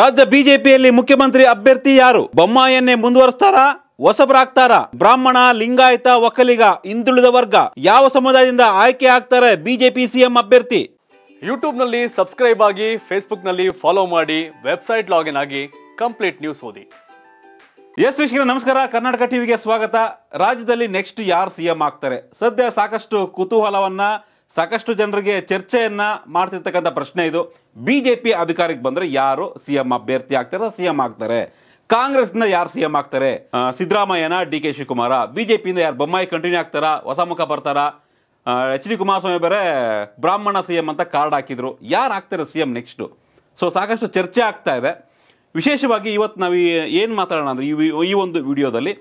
राज्य बीजेपी मुख्यमंत्री अभ्यर्थी यारू बम्मायन्ने ಮುಂದುವರಿಸುತ್ತಾರಾ ಹೊಸಬರ ಆಗ್ತಾರಾ ಬ್ರಾಹ್ಮಣ ಲಿಂಗಾಯತ ಒಕ್ಕಲಿಗ ಹಿಂದುಳಿದ ವರ್ಗ ಯಾವ ಸಮುದಾಯದಿಂದ ಆಯ್ಕೆ ಆಗ್ತಾರೆ ಬಿಜೆಪಿ ಸಿಎಂ ಅಭ್ಯರ್ಥಿ ಯೂಟ್ಯೂಬ್ ನಲ್ಲಿ ಸಬ್ಸ್ಕ್ರೈಬ್ ಆಗಿ ಫೇಸ್ಬುಕ್ ನಲ್ಲಿ ಫಾಲೋ ಮಾಡಿ ವೆಬ್ಸೈಟ್ ಲಾಗಿನ್ ಆಗಿ ಕಂಪ್ಲೀಟ್ ನ್ಯೂಸ್ ಓದಿ ಎಸ್ ವೀಕ್ಷಕರೇ ನಮಸ್ಕಾರ ಕರ್ನಾಟಕ ಟಿವಿಗೆ ಸ್ವಾಗತ ರಾಜ್ಯದಲ್ಲಿ ನೆಕ್ಸ್ಟ್ ಯಾರು ಸಿಎಂ ಆಗ್ತಾರೆ ಸದ್ಯ ಸಾಕಷ್ಟು ಕುತೂಹಲವನ್ನ ಸಾಕಷ್ಟು ಜನರಿಗೆ ಚರ್ಚೆಯನ್ನ ಮಾಡ್ತಿರ್ತಕ್ಕಂತ ಪ್ರಶ್ನೆ ಇದು ಬಿಜೆಪಿ ಅಧಿಕಾರಕ್ಕೆ ಬಂದ್ರೆ ಯಾರು ಸಿಎಂ ಅಭ್ಯರ್ಥಿ ಆಗ್ತಾರೆ ಸಿಎಂ ಆಗ್ತಾರೆ ಕಾಂಗ್ರೆಸ್ ಇಂದ ಯಾರು ಸಿಎಂ ಆಗ್ತಾರೆ ಸಿದ್ದರಾಮಯ್ಯನ ಡಿಕೆ ಶಿವಕುಮಾರ ಬಿಜೆಪಿ ಇಂದ ಯಾರು ಬೊಮ್ಮಾಯಿ ಕಂಟಿನ್ಯೂ ಆಗ್ತಾರಾ ಹೊಸ ಮುಖ ಬರ್ತಾರಾ ಎಚ್ಡಿ ಕುಮಾರಸ್ವಾಮಿ ಬೇರೆ ಬ್ರಾಹ್ಮಣ ಸಿಎಂ ಅಂತ ಕಾರ್ಡ್ ಹಾಕಿದ್ರು ಯಾರು ಆಗ್ತಾರೆ ಸಿಎಂ ನೆಕ್ಸ್ಟ್ ಸೊ ಸಾಕಷ್ಟು ಚರ್ಚೆ ಆಗ್ತಾ ಇದೆ ವಿಶೇಷವಾಗಿ ಇವತ್ತು ನಾವು ಏನು ಮಾತಾಡೋಣ ಅಂದ್ರೆ ಈ ಒಂದು ವಿಡಿಯೋದಲ್ಲಿ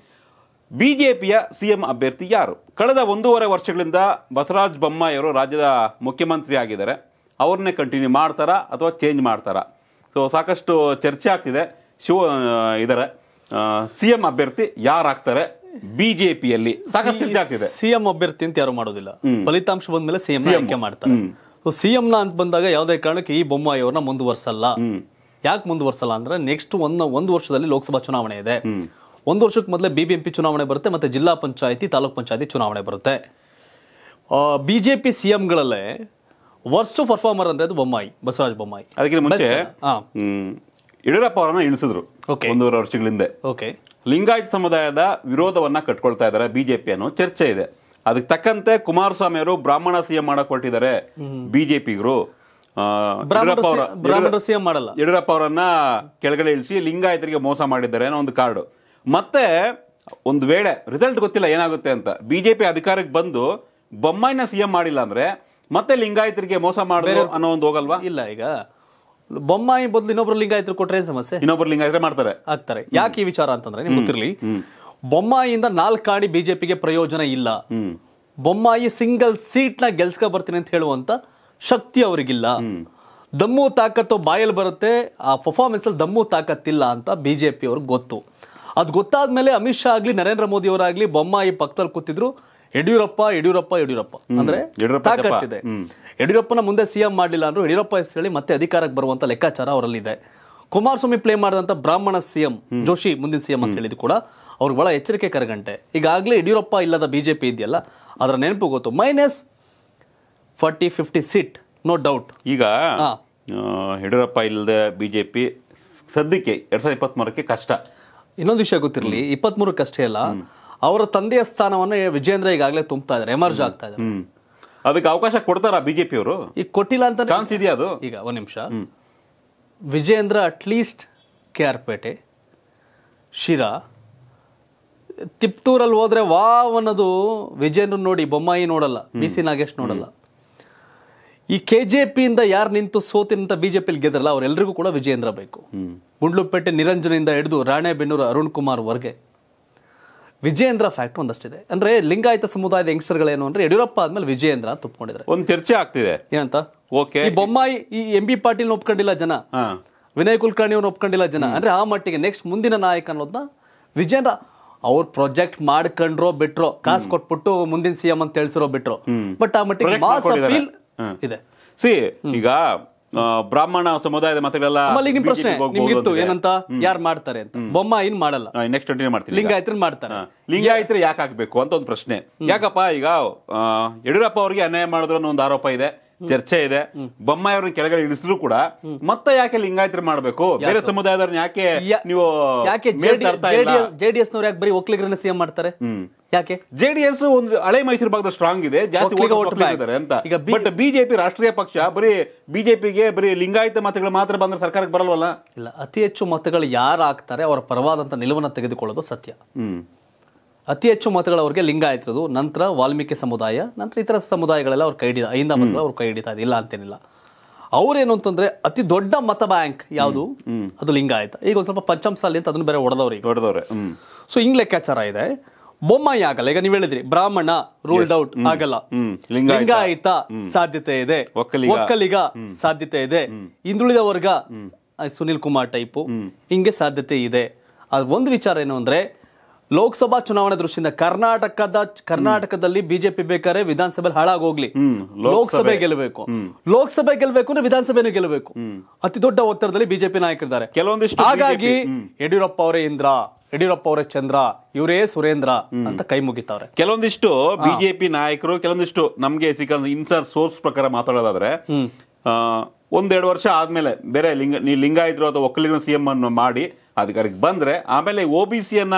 ಬಿಜೆಪಿಯ ಸಿಎಂ ಅಭ್ಯರ್ಥಿ ಯಾರು ಕಳೆದ ಒಂದೂವರೆ ವರ್ಷಗಳಿಂದ ಬಸವರಾಜ್ ಬೊಮ್ಮಾಯಿ ಅವರು ರಾಜ್ಯದ ಮುಖ್ಯಮಂತ್ರಿ ಆಗಿದ್ದಾರೆ ಅವ್ರನ್ನೇ ಕಂಟಿನ್ಯೂ ಮಾಡ್ತಾರಾ ಅಥವಾ ಚೇಂಜ್ ಮಾಡ್ತಾರಾ ಸೊ ಸಾಕಷ್ಟು ಚರ್ಚೆ ಆಗ್ತಿದೆ ಇದರ ಸಿಎಂ ಅಭ್ಯರ್ಥಿ ಯಾರಾಗ್ತಾರೆ ಬಿಜೆಪಿಯಲ್ಲಿ ಸಾಕಷ್ಟು ಚರ್ಚೆ ಆಗ್ತಿದೆ ಸಿಎಂ ಅಭ್ಯರ್ಥಿ ಅಂತ ಯಾರು ಮಾಡೋದಿಲ್ಲ ಫಲಿತಾಂಶ ಬಂದ್ಮೇಲೆ ಸಿಎಂ ಆಯ್ಕೆ ಮಾಡ್ತಾರೆ ಸೊ ಸಿಎಂನ ಅಂತ ಬಂದಾಗ ಯಾವುದೇ ಕಾರಣಕ್ಕೆ ಈ ಬೊಮ್ಮಾಯಿ ಅವ್ರನ್ನ ಮುಂದುವರ್ಸಲ್ಲ ಯಾಕೆ ಮುಂದುವರ್ಸಲ್ಲ ಅಂದ್ರೆ ನೆಕ್ಸ್ಟ್ ಒಂದು ವರ್ಷದಲ್ಲಿ ಲೋಕಸಭಾ ಚುನಾವಣೆ ಇದೆ ಒಂದು ವರ್ಷಕ್ಕೆ ಮೊದಲೇ ಬಿಬಿಎಂಪಿ ಚುನಾವಣೆ ಬರುತ್ತೆ ಮತ್ತು ಜಿಲ್ಲಾ ಪಂಚಾಯಿತಿ ತಾಲೂಕು ಪಂಚಾಯತಿ ಚುನಾವಣೆ ಬರುತ್ತೆ ಬಿಜೆಪಿ ಸಿಎಂಗಳಲ್ಲೇ ವರ್ಸ್ಟ್ ಪರ್ಫಾರ್ಮರ್ ಅಂದ್ರೆ ಅದು ಬೊಮ್ಮಾಯಿ ಬಸವರಾಜ್ ಬೊಮ್ಮಾಯಿ ಅದಕ್ಕೆ ಮುಂಚೆ ಯಡಿಯೂರಪ್ಪ ಅವರನ್ನ ಇಳಿಸಿದ್ರು ಒಂದೂವರೆ ವರ್ಷಗಳ ಹಿಂದೆ ಲಿಂಗಾಯತ ಸಮುದಾಯದ ವಿರೋಧವನ್ನ ಕಟ್ಕೊಳ್ತಾ ಇದ್ದಾರೆ ಬಿಜೆಪಿ ಅನ್ನೋ ಚರ್ಚೆ ಇದೆ ಅದಕ್ಕೆ ತಕ್ಕಂತೆ ಕುಮಾರಸ್ವಾಮಿ ಅವರು ಬ್ರಾಹ್ಮಣ ಸಿಎಂ ಮಾಡಕ್ ಹೊರಟಿದ್ದಾರೆ ಬಿಜೆಪಿಗರು ಬ್ರಾಹ್ಮಣ ಸಿಎಂ ಮಾಡಲ್ಲ ಯಡಿಯೂರಪ್ಪ ಅವರನ್ನ ಕೆಳಗಡೆ ಇಳಿಸಿ ಲಿಂಗಾಯತರಿಗೆ ಮೋಸ ಮಾಡಿದ್ದಾರೆ ಅನ್ನೋ ಒಂದು ಕಾರ್ಡು ಮತ್ತೆ ಒಂದು ವೇಳೆ ರಿಸಲ್ಟ್ ಗೊತ್ತಿಲ್ಲ ಏನಾಗುತ್ತೆ ಅಂತ ಬಿಜೆಪಿ ಅಧಿಕಾರಕ್ಕೆ ಬಂದು ಬೊಮ್ಮಾಯಿನ ಸಿಎಂ ಮಾಡಿಲ್ಲ ಅಂದ್ರೆ ಮತ್ತೆ ಲಿಂಗಾಯತರಿಗೆ ಮೋಸ ಮಾಡಿದ್ರು ಅನ್ನೋ ಒಂದು ಹೋಗಲ್ವಾ ಇಲ್ಲ ಈಗ ಬೊಮ್ಮಾಯಿ ಬದಲು ಇನ್ನೊಬ್ರು ಲಿಂಗಾಯತರು ಕೊಟ್ರೆ ಸಮಸ್ಯೆ ಇನ್ನೊಬ್ರು ಲಿಂಗಾಯತರು ಮಾಡ್ತಾರೆ ಆಗ್ತಾರೆ ಯಾಕೆ ಈ ವಿಚಾರ ಅಂತಂದ್ರೆ ನಿಮ್ಗೆ ಗೊತ್ತಿರಲಿ ಬೊಮ್ಮಾಯಿಯಿಂದ 4 ಆಡಿ ಬಿಜೆಪಿಗೆ ಪ್ರಯೋಜನ ಇಲ್ಲ ಬೊಮ್ಮಾಯಿ ಸಿಂಗಲ್ ಸೀಟ್ ನ ಗೆಲ್ಸ್ಕೊ ಬರ್ತೀನಿ ಅಂತ ಹೇಳುವಂತ ಶಕ್ತಿ ಅವರಿಗಿಲ್ಲ ದಮ್ಮು ತಾಕತ್ತು ಬಾಯಲ್ಲಿ ಬರುತ್ತೆ ಆ ಪರ್ಫಾರ್ಮೆನ್ಸ್ ಅಲ್ಲಿ ದಮ್ಮು ತಾಕತ್ತಿಲ್ಲ ಅಂತ ಬಿಜೆಪಿ ಅವ್ರಿಗೆ ಗೊತ್ತು ಅದು ಗೊತ್ತಾದ್ಮೇಲೆ ಅಮಿತ್ ಶಾ ಆಗ್ಲಿ ನರೇಂದ್ರ ಮೋದಿ ಅವರಾಗ್ಲಿ ಬೊಮ್ಮಾಯಿ ಪಕ್ಕದಲ್ಲಿ ಕೂತಿದ್ರು ಯಡಿಯೂರಪ್ಪ ಅಂದ್ರೆ ತಾಕತ್ತಿದೆ ಯಡಿಯೂರಪ್ಪನ ಮುಂದೆ ಸಿಎಂ ಮಾಡಲಿಲ್ಲ ಅಂದ್ರು ಯಡಿಯೂರಪ್ಪ ಹೇಳಿ ಮತ್ತೆ ಅಧಿಕಾರಕ್ಕೆ ಬರುವಂತ ಲೆಕ್ಕಾಚಾರ ಅವರಲ್ಲಿದೆ ಕುಮಾರಸ್ವಾಮಿ ಪ್ಲೇ ಮಾಡಿದಂತ ಬ್ರಾಹ್ಮಣ ಸಿಎಂ ಜೋಶಿ ಮುಂದಿನ ಸಿಎಂ ಅಂತ ಹೇಳಿದ್ರು ಕೂಡ ಅವ್ರಿಗೆ ಬಹಳ ಎಚ್ಚರಿಕೆ ಕರಗಂಟೆ ಈಗಾಗಲೇ ಯಡಿಯೂರಪ್ಪ ಇಲ್ಲದ ಬಿಜೆಪಿ ಇದೆಯಲ್ಲ ಅದರ ನೆನಪು ಗೊತ್ತು -40-50 ಸೀಟ್ ನೋ ಡೌಟ್ ಈಗ ಯಡಿಯೂರಪ್ಪ ಇಲ್ಲದ ಬಿಜೆಪಿ ಸದ್ಯಕ್ಕೆ 2023ಕ್ಕೆ ಕಷ್ಟ ಇನ್ನೊಂದು ವಿಷಯ ಗೊತ್ತಿರಲಿ 23 ಅಷ್ಟೇ ಅಲ್ಲ ಅವರ ತಂದೆಯ ಸ್ಥಾನವನ್ನು ವಿಜೇಂದ್ರ ಈಗಾಗಲೇ ತುಂಬುತ್ತಾ ಇದ್ದಾರೆ ಎಮರ್ಜ್ ಆಗ್ತಾ ಇದ್ದಾರೆ ಅದಕ್ಕೆ ಅವಕಾಶ ಕೊಡ್ತಾರಾ ಬಿಜೆಪಿ ಅವರು ಈಗ ಕೊಟ್ಟಿಲ್ಲ ಅಂತ ಚಾನ್ಸ್ ಇದೆಯಾ ಅದು ಈಗ ಒಂದು ನಿಮಿಷ ವಿಜೇಂದ್ರ ಅಟ್ಲೀಸ್ಟ್ KR ಪೇಟೆ ಶಿರಾ ತಿಪ್ಟೂರಲ್ಲಿ ಹೋದ್ರೆ ವಾವ್ ಅನ್ನೋದು ವಿಜೇಂದ್ರ ನೋಡಿ ಬೊಮ್ಮಾಯಿ ನೋಡಲ್ಲ BC ನಾಗೇಶ್ ನೋಡಲ್ಲ ಈ KJP ಇಂದ ಯಾರು ನಿಂತು ಸೋತಿನಂತ ಬಿಜೆಪಿಲಿ ಗೆದ್ರಲ್ಲ ಅವರೆಲ್ಲರಿಗೂ ಕೂಡ ವಿಜೇಂದ್ರ ಬೇಕು ಗುಂಡ್ಲುಪೇಟೆ ನಿರಂಜನಿಂದ ಹಿಡಿದು ರಾಣೆಬೆನ್ನೂರು ಅರುಣ್ ಕುಮಾರ್ ವರ್ಗೆ ವಿಜೇಂದ್ರ ಫ್ಯಾಕ್ಟ್ ಒಂದಷ್ಟಿದೆ ಅಂದ್ರೆ ಲಿಂಗಾಯತ ಸಮುದಾಯದ ಯಂಗ್ಸ್ಟರ್ಗಳೇನು ಅಂದ್ರೆ ಯಡಿಯೂರಪ್ಪ ಆದ್ಮೇಲೆ ವಿಜೇಂದ್ರ ಅಂತ ಒಪ್ಕೊಂಡಿದ್ದಾರೆ ಒಂದು ಚರ್ಚೆ ಆಗ್ತಿದೆ ಏನಂತ ಈ ಬೊಮ್ಮಾಯಿ ಈ MB ಪಾಟೀಲ್ ಒಪ್ಕೊಂಡಿಲ್ಲ ಜನ ವಿನಯ್ ಕುಲಕರ್ಣಿ ಅವ್ರು ಒಪ್ಕೊಂಡಿಲ್ಲ ಜನ ಅಂದ್ರೆ ಆ ಮಟ್ಟಿಗೆ ನೆಕ್ಸ್ಟ್ ಮುಂದಿನ ನಾಯಕ ಅನ್ನೋದನ್ನ ವಿಜೇಂದ್ರ ಅವ್ರ ಪ್ರಾಜೆಕ್ಟ್ ಮಾಡ್ಕೊಂಡ್ರೋ ಬಿಟ್ರೋ ಕಾಸು ಕೊಟ್ಬಿಟ್ಟು ಮುಂದಿನ ಸಿಎಂ ಅಂತ ತಿಳಿಸಿರೋ ಬಿಟ್ರೋ ಬಟ್ ಆ ಮಟ್ಟಿಗೆ ಮಾಸ್ ಅಪೀಲ್ ಇದೆ ಸಿ ಈಗ ಬ್ರಾಹ್ಮಣ ಸಮುದಾಯದ ಮತಗಳೆಲ್ಲ ಪ್ರಶ್ನೆ ನಿಮ್ಗಿತ್ತು ಏನಂತ ಯಾರು ಮಾಡ್ತಾರೆ ಅಂತ ಬೊಮ್ಮಾಯಿನ್ ಮಾಡಲ್ಲ ನೆಕ್ಸ್ಟ್ ಮಾಡ್ತೀನಿ ಲಿಂಗಾಯತರು ಮಾಡ್ತಾರೆ ಲಿಂಗಾಯತರು ಯಾಕೆ ಆಗ್ಬೇಕು ಅಂತ ಒಂದು ಪ್ರಶ್ನೆ ಯಾಕಪ್ಪ ಈಗ ಯಡಿಯೂರಪ್ಪ ಅವ್ರಿಗೆ ಅನ್ಯಾಯ ಮಾಡಿದ್ರು ಅನ್ನೋ ಒಂದು ಆರೋಪ ಇದೆ ಚರ್ಚೆ ಇದೆ ಬೊಮ್ಮಾಯಿ ಅವ್ರನ್ನ ಕೆಳಗಡೆ ಇಳಿಸಿದ್ರು ಕೂಡ ಮತ್ತೆ ಯಾಕೆ ಲಿಂಗಾಯತರು ಮಾಡ್ಬೇಕು ಬೇರೆ ಸಮುದಾಯದವ್ರನ್ನ ಯಾಕೆ ನೀವು ಯಾಕೆ JDS ನವ್ರು ಯಾಕೆ ಬರೀ ಒಕ್ಕಲಿಗರನ್ನ ಸಿಎಂ ಮಾಡ್ತಾರೆ ಯಾಕೆ JDS ಒಂದು ಹಳೆ ಮೈಸೂರು ಭಾಗದ ಸ್ಟ್ರಾಂಗ್ ಇದೆ ಜಾಸ್ತಿ ಬಟ್ ಬಿಜೆಪಿ ರಾಷ್ಟ್ರೀಯ ಪಕ್ಷ ಬರೀ ಬಿಜೆಪಿಗೆ ಬರೀ ಲಿಂಗಾಯತ ಮತಗಳು ಮಾತ್ರ ಬಂದ್ರೆ ಸರ್ಕಾರಕ್ಕೆ ಬರಲ್ವಲ್ಲ ಇಲ್ಲ ಅತಿ ಹೆಚ್ಚು ಮತಗಳು ಯಾರು ಹಾಕ್ತಾರೆ ಅವರ ಪರವಾದಂತ ನಿಲುವನ್ನ ತೆಗೆದುಕೊಳ್ಳೋದು ಸತ್ಯ ಅತಿ ಹೆಚ್ಚು ಮತಗಳು ಅವ್ರಿಗೆ ಲಿಂಗಾಯತರದು ನಂತರ ವಾಲ್ಮೀಕಿ ಸಮುದಾಯ ನಂತರ ಇತರ ಸಮುದಾಯಗಳೆಲ್ಲ ಅವ್ರು ಕೈ ಹಿಡಿದ 5 ಮತಗಳು ಅವ್ರು ಕೈ ಹಿಡಿತಾ ಇಲ್ಲ ಅಂತೇನಿಲ್ಲ ಅವ್ರೇನು ಅಂತಂದ್ರೆ ಅತಿ ದೊಡ್ಡ ಮತ ಬ್ಯಾಂಕ್ ಯಾವುದು ಅದು ಲಿಂಗಾಯತ ಈಗ ಒಂದ್ ಸ್ವಲ್ಪ ಪಂಚಮಸಾಲಿ ಅಂತ ಅದನ್ನ ಬೇರೆ ಹೊಡೆದವ್ರೆ ಸೊ ಹಿಂಗ್ ಲೆಕ್ಕಾಚಾರ ಇದೆ ಬೊಮ್ಮಾಯಿ ಆಗಲ್ಲ ಈಗ ನೀವ್ ಹೇಳಿದ್ರಿ ಬ್ರಾಹ್ಮಣ ರೂಲ್ಡ್ ಔಟ್ ಆಗಲ್ಲ ಲಿಂಗಾಯತ ಸಾಧ್ಯತೆ ಇದೆ ಒಕ್ಕಲಿಗ ಸಾಧ್ಯತೆ ಇದೆ ಹಿಂದುಳಿದ ವರ್ಗ ಸುನೀಲ್ ಕುಮಾರ್ ಟೈಪು ಹಿಂಗೆ ಸಾಧ್ಯತೆ ಇದೆ ಅದು ಒಂದು ವಿಚಾರ ಏನು ಅಂದ್ರೆ लोकसभा चुनावणा दृष्टियिंद कर्नाटकदल्लि बीजेपी बेकारे विधानसभा हाळागोगली लोकसभा ಗೆಲ್ಲಬೇಕು लोकसभा ಗೆಲ್ಲಬೇಕು ಅಂದ್ರೆ ವಿಧಾನಸಭೆನೇ ಗೆಲ್ಲಬೇಕು ಅತಿ ದೊಡ್ಡ ಒತ್ತಡದಲ್ಲಿ ಬಿಜೆಪಿ ನಾಯಕರಿದ್ದಾರೆ ಕೆಲವೊಂದಿಷ್ಟು ಹಾಗಾಗಿ ಯಡಿಯೂರಪ್ಪ ಅವರೇ ಇಂದ್ರ ಯಡಿಯೂರಪ್ಪ ಅವರೇ ಚಂದ್ರ ಇವರೇ ಸುರೇಂದ್ರ ಅಂತ ಕೈ ಮುಗಿತವರೆ ಕೆಲವೊಂದಿಷ್ಟು ಬಿಜೆಪಿ ನಾಯಕರು ಕೆಲವೊಂದಿಷ್ಟು ನಮಗೆ ಇನ್ಸೈಡ್ ಸೋರ್ಸ್ ಪ್ರಕಾರ ಮಾತಾಡೋದಾದ್ರೆ ಒಂದೆರಡು ವರ್ಷ ಆದ್ಮೇಲೆ ಬೇರೆ ಲಿಂಗಾಯಿತರು ಅಥವಾ ಒಕ್ಕಲಿಗರ ಸಿಎಂ ಅನ್ನು ಮಾಡಿ ಅಧಿಕಾರಕ್ಕೆ ಬಂದ್ರೆ ಆಮೇಲೆ ಓಬಿಸಿಯನ್ನ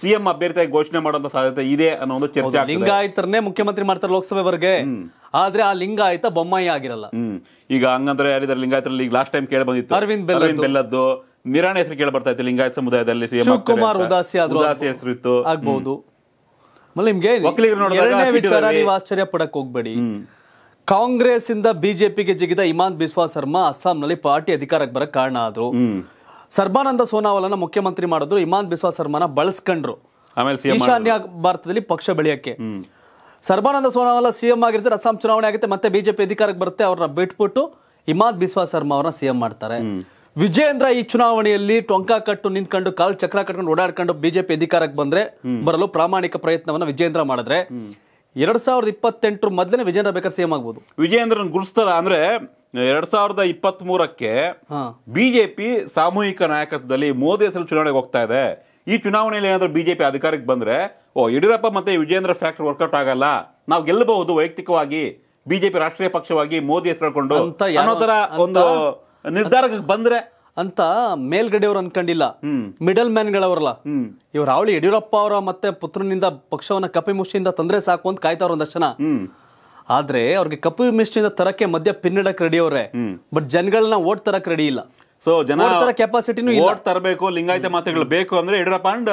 ಸಿಎಂ ಅಭ್ಯರ್ಥಿ ಘೋಷಣೆ ಮಾಡುವಂತ ಸಾಧ್ಯತೆ ಇದೆ ಅನ್ನೋ ಒಂದು ಚರ್ಚೆ ಆಗ್ತಿದೆ. ಲಿಂಗಾಯಿತರನ್ನೇ ಮುಖ್ಯಮಂತ್ರಿ ಮಾಡ್ತಾರೆ ಲೋಕಸಭೆವರೆಗೆ, ಆದ್ರೆ ಆ ಲಿಂಗಾಯಿತ ಬೊಮ್ಮಾಯಿ ಆಗಿರಲ್ಲ. ಈಗ ಹಂಗಂದ್ರೆ ಯಾರಿದ್ದಾರೆ ಲಿಂಗಾಯಿತರಲ್ಲಿ? ಈಗ ಲಾಸ್ಟ್ ಟೈಮ್ ಕೇಳಿ ಬಂದಿತ್ತು ಅರವಿಂದ್ ಬೆಲ್ಲದ್ದು, ನಿರಾಣೆ ಹೆಸರು ಕೇಳಿ ಬರ್ತಾ ಇತ್ತು ಲಿಂಗಾಯತ ಸಮುದಾಯದಲ್ಲಿ. ಶಿವಕುಮಾರ್ ಉದಾಸಿ ಹೆಸರು ಇತ್ತು ಆಗ್ಬಹುದು. ನಿಮ್ಗೆ ವಿಚಾರ ನೀವು ಆಶ್ಚರ್ಯ ಪಡಕ್ ಹೋಗ್ಬೇಡಿ. ಕಾಂಗ್ರೆಸ್ ಇಂದ ಬಿಜೆಪಿಗೆ ಜಿಗಿದ ಹಿಮಂತ್ ಬಿಸ್ವಾ ಸरमा ಅಸ್ಸಾಂನಲ್ಲಿ ಪಾರ್ಟಿ ಅಧಿಕಾರಕ್ಕೆ ಬರಕ್ ಕಾರಣ ಆದ್ರು. ಸರ್ಬಾನಂದ ಸೋನಾವಲನ ಮುಖ್ಯಮಂತ್ರಿ ಮಾಡಿದ್ರು, ಹಿಮಂತ್ ಬಿಸ್ವಾ ಸರ್ಮಾನ ಬಳಸ್ಕೊಂಡ್ರು ಈಶಾನ್ಯ ಭಾರತದಲ್ಲಿ ಪಕ್ಷ ಬೆಳೆಯಕ್ಕೆ. ಸರ್ಬಾನಂದ ಸೋನಾವಲ ಸಿಎಂ ಆಗಿರ್ತಾರೆ, ಅಸ್ಸಾಂ ಚುನಾವಣೆ ಆಗುತ್ತೆ, ಮತ್ತೆ ಬಿಜೆಪಿ ಅಧಿಕಾರಕ್ಕೆ ಬರುತ್ತೆ, ಅವ್ರನ್ನ ಬಿಟ್ಬಿಟ್ಟು ಹಿಮಂತ್ ಬಿಸ್ವಾ ಸರ್ಮಾ ಅವ್ರನ್ನ ಸಿಎಂ ಮಾಡ್ತಾರೆ. ವಿಜೇಂದ್ರ ಈ ಚುನಾವಣೆಯಲ್ಲಿ ಟೊಂಕ ಕಟ್ಟು ನಿಂತ್ಕೊಂಡು ಕಾಲ್ ಚಕ್ರ ಕಟ್ಕೊಂಡು ಓಡಾಡ್ಕೊಂಡು ಬಿಜೆಪಿ ಅಧಿಕಾರಕ್ಕೆ ಬರಲು ಪ್ರಾಮಾಣಿಕ ಪ್ರಯತ್ನವನ್ನ ವಿಜೇಂದ್ರ ಮಾಡಿದ್ರೆ 2028 ಮೊದಲೇ ವಿಜೇಂದ್ರ ಬೇಕಾದ್ರೆ ಸಿಎಂ ಆಗ್ಬೋದು. ವಿಜೇಂದ್ರನ್ ಗುರುಸ್ತಾರ ಅಂದ್ರೆ 2023ಕ್ಕೆ ಬಿಜೆಪಿ ಸಾಮೂಹಿಕ ನಾಯಕತ್ವದಲ್ಲಿ ಮೋದಿ ಹೆಸರು ಚುನಾವಣೆಗೆ ಹೋಗ್ತಾ ಇದೆ. ಈ ಚುನಾವಣೆಯಲ್ಲಿ ಏನಾದ್ರೂ ಬಿಜೆಪಿ ಅಧಿಕಾರಕ್ಕೆ ಬಂದ್ರೆ ಯಡಿಯೂರಪ್ಪ ಮತ್ತೆ ವಿಜೇಂದ್ರ ಫ್ಯಾಕ್ಟರ್ ವರ್ಕೌಟ್ ಆಗಲ್ಲ, ನಾವು ಗೆಲ್ಲಬಹುದು ವೈಯಕ್ತಿಕವಾಗಿ, ಬಿಜೆಪಿ ರಾಷ್ಟ್ರೀಯ ಪಕ್ಷವಾಗಿ ಮೋದಿ ಹೆಸರು ಹೇಳ್ಕೊಂಡು ಅನ್ನೋ ತರ ಒಂದು ನಿರ್ಧಾರಕ್ಕೆ ಬಂದ್ರೆ ಅಂತ ಮೇಲ್ಗಡೆ ಅವ್ರು ಅನ್ಕೊಂಡಿಲ್ಲ, ಮಿಡಲ್ ಮ್ಯಾನ್ ಗಳವರಲ್ಲ ಇವ್ರ. ಅವಳಿ ಯಡಿಯೂರಪ್ಪ ಅವರ ಮತ್ತೆ ಪುತ್ರನಿಂದ ಪಕ್ಷವನ್ನ ಕಪ್ಪಿ ಮುಷ್ಟಿಯಿಂದ ತಂದ್ರೆ ಸಾಕು ಅಂತ ಕಾಯ್ತಾವ್ರ ಒಂದಷ್ಟು ಜನ. ಆದ್ರೆ ಅವ್ರಿಗೆ ಕಪ್ಪಿ ಮಿಷ್ಟಿಯಿಂದ ತರಕ್ಕೆ ಮಧ್ಯ ಪಿನ್ನಡಕ್ ರೆಡಿ ಅವ್ರೆ, ಬಟ್ ಜನಗಳನ್ನ ಓಟ್ ತರಕ್ ರೆಡಿ ಇಲ್ಲ. ಸೊ ಜನ ಕೆಪಾಸಿಟಿನೂ ಓಟ್ ತರಬೇಕು, ಲಿಂಗಾಯತ ಮಾತುಗಳು ಬೇಕು ಅಂದ್ರೆ ಯಡಿಯೂರಪ್ಪ ಅಂಡ್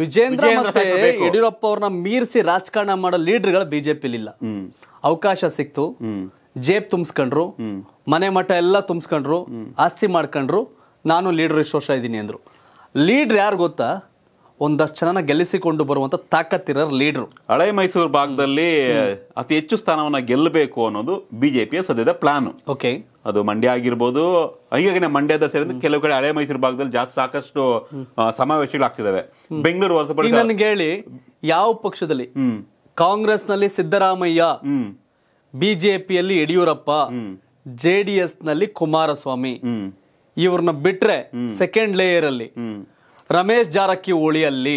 ವಿಜೇಂದ್ರ ಮತ್ತೆ ಯಡಿಯೂರಪ್ಪ ಅವ್ರನ್ನ ಮೀರಿಸಿ ರಾಜಕಾರಣ ಮಾಡೋ ಲೀಡರ್ಗಳು ಬಿಜೆಪಿಲಿ ಇಲ್ಲ. ಅವಕಾಶ ಸಿಕ್ತು, ಜೇಬ್ ತುಂಬಿಸ್ಕೊಂಡ್ರು, ಮನೆ ಮಠ ಎಲ್ಲ ತುಂಬಿಸ್ಕೊಂಡ್ರು, ಆಸ್ತಿ ಮಾಡ್ಕೊಂಡ್ರು, ನಾನು ಲೀಡರ್ ಇಷ್ಟು ವರ್ಷ ಇದ್ದೀನಿ ಅಂದ್ರು. ಲೀಡರ್ ಯಾರು ಗೊತ್ತಾ? ಒಂದಷ್ಟು ಜನನ ಗೆಲ್ಲಿಸಿಕೊಂಡು ಬರುವಂತ ತಾಕತ್ತಿರೋ ಲೀಡರ್. ಹಳೆ ಮೈಸೂರು ಭಾಗದಲ್ಲಿ ಅತಿ ಹೆಚ್ಚು ಸ್ಥಾನವನ್ನ ಗೆಲ್ಲಬೇಕು ಅನ್ನೋದು ಬಿಜೆಪಿಯ ಸದ್ಯದ ಪ್ಲಾನ್. ಓಕೆ, ಅದು ಮಂಡ್ಯ ಆಗಿರ್ಬೋದು, ಈಗಾಗಲೇ ಮಂಡ್ಯದ ಸೇರಿದ ಕೆಲವು ಕಡೆ ಹಳೆ ಮೈಸೂರು ಭಾಗದಲ್ಲಿ ಜಾಸ್ತಿ ಸಾಕಷ್ಟು ಸಮಾವೇಶಗಳು ಆಗ್ತಿದಾವೆ. ಬೆಂಗಳೂರು ಹೊರತುಪಡಿಸಿ ನನ್ಗೆ ಹೇಳಿ ಯಾವ ಪಕ್ಷದಲ್ಲಿ, ಕಾಂಗ್ರೆಸ್ ನಲ್ಲಿ ಸಿದ್ದರಾಮಯ್ಯ, ಬಿಜೆಪಿಯಲ್ಲಿ ಯಡಿಯೂರಪ್ಪ, ಜೆಡಿಎಸ್ ನಲ್ಲಿ ಕುಮಾರಸ್ವಾಮಿ, ಇವ್ರನ್ನ ಬಿಟ್ರೆ ಸೆಕೆಂಡ್ ಲೇಯರ್ ಅಲ್ಲಿ ರಮೇಶ್ ಜಾರಕಿ ಓಳಿಯಲ್ಲಿ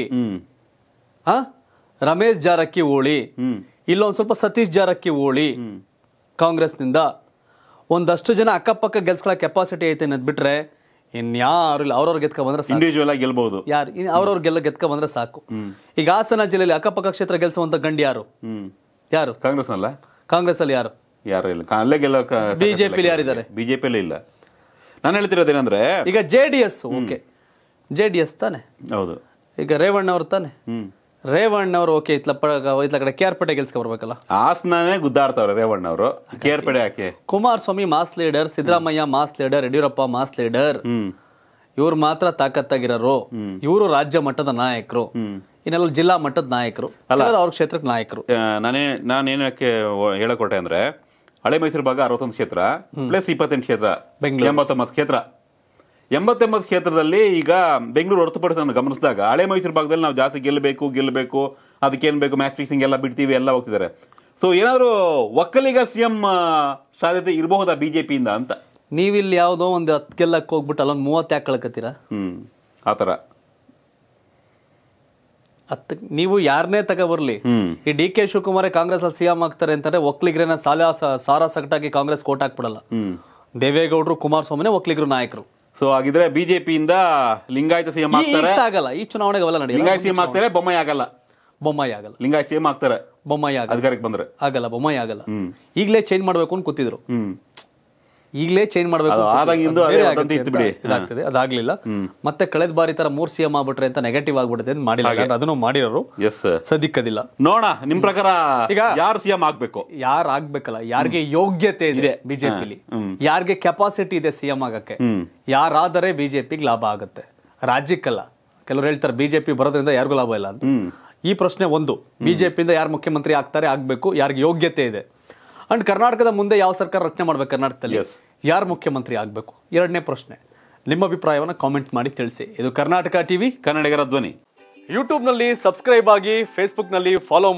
ರಮೇಶ್ ಜಾರಕಿ ಓಳಿ, ಇಲ್ಲೊಂದ್ ಸ್ವಲ್ಪ ಸತೀಶ್ ಜಾರಕಿ ಓಳಿ ಕಾಂಗ್ರೆಸ್ನಿಂದ, ಒಂದಷ್ಟು ಜನ ಅಕ್ಕಪಕ್ಕ ಗೆಲ್ಸ್ಕೊಳ್ಳೋ ಕೆಪಾಸಿಟಿ ಐತೆ ಅನ್ನೋದು ಬಿಟ್ರೆ ಇನ್ಯಾರು ಇಲ್ಲ. ಅವ್ರವ್ರು ಗೆದ್ಕ ಬಂದ್ರೆ ಇಂಡಿವಿಜುವಲ್ ಆಗಿ ಗೆಲ್ಬಹುದು, ಯಾರು ಅವ್ರವ್ರಿಗೆಲ್ಲ ಗೆದ್ಕ ಬಂದ್ರೆ ಸಾಕು. ಈಗ ಹಾಸನ ಜಿಲ್ಲೆಯಲ್ಲಿ ಅಕ್ಕಪಕ್ಕ ಕ್ಷೇತ್ರ ಗೆಲ್ಸುವಂತ ಗಂಡು ಯಾರು? ಯಾರು? ಕಾಂಗ್ರೆಸ್ನಲ್ಲ. ಕಾಂಗ್ರೆಸ್ ಅಲ್ಲಿ ಯಾರು? ಯಾರು ಇಲ್ಲ. ಅಲ್ಲೇ ಗೆಲ್ಲ ಬಿಜೆಪಿಲಿ ಯಾರಿದ್ದಾರೆ? ಬಿಜೆಪಿಲಿ ಇಲ್ಲ. ನಾನು ಹೇಳ್ತಿರೋದೇನಂದ್ರೆ ಈಗ ಜೆಡಿಎಸ್, ಓಕೆ ಜೆಡಿಎಸ್ ತಾನೆ, ಹೌದು, ಈಗ ರೇವಣ್ಣ ಅವ್ರು ತಾನೆ, ರೇವಣ್ಣ ಅವ್ರು ಓಕೆ ಇತ್ಲ ಕಡೆ ಕೇರ್ಪೇಟೆ ಗೆಲ್ಸ್ಕೊ ಬರ್ಬೇಕಲ್ಲ, ಹಾಸನೇ ಗುದ್ದಾಡ್ತಾವ್ರೆ ರೇವಣ್ಣ ಅವರು, ಕೇರ್ಪೇಟೆ ಯಾಕೆ? Kumaraswamy mass leader, Siddaramaiah mass leader, Yediyurappa mass leader, ಇವ್ರು ಮಾತ್ರ ತಾಕತ್ತಾಗಿರೋರು, ಇವರು ರಾಜ್ಯ ಮಟ್ಟದ ನಾಯಕರು, ಇನ್ನೆಲ್ಲ ಜಿಲ್ಲಾ ಮಟ್ಟದ ನಾಯಕರು ಅಲ್ಲ, ಅವ್ರ ಕ್ಷೇತ್ರಕ್ಕೆ ನಾಯಕರು. ನಾನೇನಕ್ಕೆ ಹೇಳಕೊಟ್ಟೆ ಅಂದ್ರೆ ಹಳೆ ಮೈಸೂರು ಭಾಗ 61 ಕ್ಷೇತ್ರ ಪ್ಲಸ್ 28 ಕ್ಷೇತ್ರ, ಬೆಂಗಳೂರು 89 ಕ್ಷೇತ್ರ. 89 ಕ್ಷೇತ್ರದಲ್ಲಿ ಈಗ ಬೆಂಗಳೂರು ಹೊರತುಪಡಿಸಿ ನಾನು ಗಮನಿಸಿದಾಗ ಹಳೆ ಮೈಸೂರು ಭಾಗದಲ್ಲಿ ನಾವು ಜಾಸ್ತಿ ಗೆಲ್ಲಬೇಕು, ಅದಕ್ಕೇನು ಬೇಕು ಮ್ಯಾಚ್ ಫಿಕ್ಸಿಂಗ್ ಎಲ್ಲ ಬಿಡ್ತೀವಿ ಎಲ್ಲ ಹೋಗ್ತಿದ್ದಾರೆ. ಸೊ ಏನಾದ್ರು ಒಕ್ಕಲಿಗ ಸಿಎಂ ಸಾಧ್ಯತೆ ಇರಬಹುದಾ ಬಿಜೆಪಿಯಿಂದ ಅಂತ? ನೀವಿಲ್ಲಿ ಯಾವುದೋ ಒಂದು 10 ಗೆಲ್ಲಕ್ಕೆ ಹೋಗ್ಬಿಟ್ಟು ಅಲ್ಲೊಂದು 30 ಯಾಕೆ ಕಳ್ಕತ್ತೀರಾ? ಆತರ ನೀವು ಯಾರನ್ನೇ ತಗೊಬರ್ಲಿ, ಈ ಡಿ ಕೆ ಶಿವಕುಮಾರ್ ಕಾಂಗ್ರೆಸ್ ಅಲ್ಲಿ ಸಿಎಂ ಆಗ್ತಾರೆ ಅಂತಾರೆ, ಒಕ್ಕಲಿಗರನ್ನ ಸಾರಾ ಸಕಟಾಗಿ ಕಾಂಗ್ರೆಸ್ ಕೋಟ್ ಹಾಕ್ಬಿಡಲ್ಲ. ದೇವೇಗೌಡರು ಕುಮಾರಸ್ವಾಮಿನೇ ಒಕ್ಕಲಿಗರು ನಾಯಕರು. ಸೊ ಹಾಗಿದ್ರೆ ಬಿಜೆಪಿಯಿಂದ ಲಿಂಗಾಯತ ಸಿಎಂ ಆಗ್ತಾರೆ, ಆಗಲ್ಲ ಈ ಚುನಾವಣೆಗೆ ಅವೆಲ್ಲ ನಡೆಯಲ್ಲ. ಲಿಂಗಾಯತ ಸಿಎಂ ಆಗ್ತಾರೆ, ಬೊಮ್ಮಾಯಿ ಆಗಲ್ಲ. ಬೊಮ್ಮಾಯಿ ಆಗಲ್ಲ. ಲಿಂಗಾಯತ ಸಿಎಂ ಆಗ್ತಾರೆ, ಬೊಮ್ಮಾಯಿ ಆಗಲ್ಲ. ಅಧಿಕಾರಕ್ಕೆ ಬಂದ್ರೆ ಆಗಲ್ಲ, ಬೊಮ್ಮಾಯಿ ಆಗಲ್ಲ. ಈಗಲೇ ಚೇಂಜ್ ಮಾಡಬೇಕು ಅಂತ ಕೂತಿದ್ರು, ಈಗಲೇ ಚೇಂಜ್ ಮಾಡಬೇಕು, ಅದಾಗ್ಲಿಲ್ಲ. ಮತ್ತೆ ಕಳೆದ ಬಾರಿ ತರ 3 ಸಿಎಂ ಆಗ್ಬಿಟ್ರೆ ಅಂತ ನೆಗೆಟಿವ್ ಆಗ್ಬಿಡುತ್ತೆ ಅಂತ ಮಾಡಿಲ್ಲ, ಅದನ್ನು ಮಾಡಿರೋರು ಸದಿಕ್ಕದಿಲ್ಲ. ನೋಡ ನಿಮ್ ಪ್ರಕಾರ ಈಗ ಯಾರು ಸಿಎಂ ಆಗ್ಬೇಕು? ಯಾರು ಆಗ್ಬೇಕಲ್ಲ, ಯಾರಿಗೆ ಯೋಗ್ಯತೆ ಇದೆ ಬಿಜೆಪಿಲಿ, ಯಾರಿಗೆ ಕೆಪಾಸಿಟಿ ಇದೆ ಸಿಎಂ ಆಗಕ್ಕೆ, ಯಾರಾದರೆ ಬಿಜೆಪಿಗೆ ಲಾಭ ಆಗುತ್ತೆ, ರಾಜ್ಯಕ್ಕಲ್ಲ. ಕೆಲವ್ರು ಹೇಳ್ತಾರೆ ಬಿಜೆಪಿ ಬರೋದ್ರಿಂದ ಯಾರಿಗೂ ಲಾಭ ಇಲ್ಲ ಅಂತ. ಈ ಪ್ರಶ್ನೆ ಒಂದು, ಬಿಜೆಪಿಯಿಂದ ಯಾರು ಮುಖ್ಯಮಂತ್ರಿ ಆಗ್ತಾರೆ, ಆಗ್ಬೇಕು, ಯಾರಿಗೆ ಯೋಗ್ಯತೆ ಇದೆ. ಅಂಡ್ ಕರ್ನಾಟಕದ ಮುಂದೆ ಯಾವ ಸರ್ಕಾರ ರಚನೆ ಮಾಡ್ಬೇಕು, ಕರ್ನಾಟಕದಲ್ಲಿ ಯಾರು ಮುಖ್ಯಮಂತ್ರಿ ಆಗಬೇಕು? ಎರಡನೇ ಪ್ರಶ್ನೆ. ನಿಮ್ಮ ಅಭಿಪ್ರಾಯವನ್ನು ಕಾಮೆಂಟ್ ಮಾಡಿ ತಿಳಿಸಿ. ಇದು ಕರ್ನಾಟಕ ಟಿವಿ, ಕನ್ನಡಿಗರ ಧ್ವನಿ. यूट्यूब सब्सक्राइब आगे, फेसबुक फॉलो,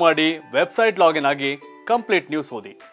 वेबसाइट लॉगिन आगे, कंप्लीट न्यूज़ ओदी।